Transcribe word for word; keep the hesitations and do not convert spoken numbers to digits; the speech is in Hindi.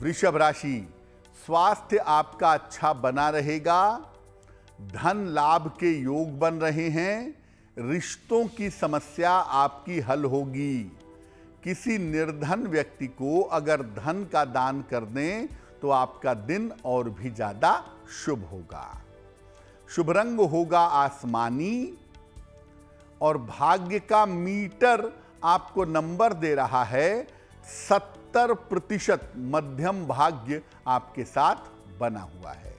वृषभ राशि, स्वास्थ्य आपका अच्छा बना रहेगा, धन लाभ के योग बन रहे हैं, रिश्तों की समस्या आपकी हल होगी। किसी निर्धन व्यक्ति को अगर धन का दान कर दें तो आपका दिन और भी ज्यादा शुभ होगा। शुभ रंग होगा आसमानी और भाग्य का मीटर आपको नंबर दे रहा है सत्तर प्रतिशत। मध्यम भाग्य आपके साथ बना हुआ है।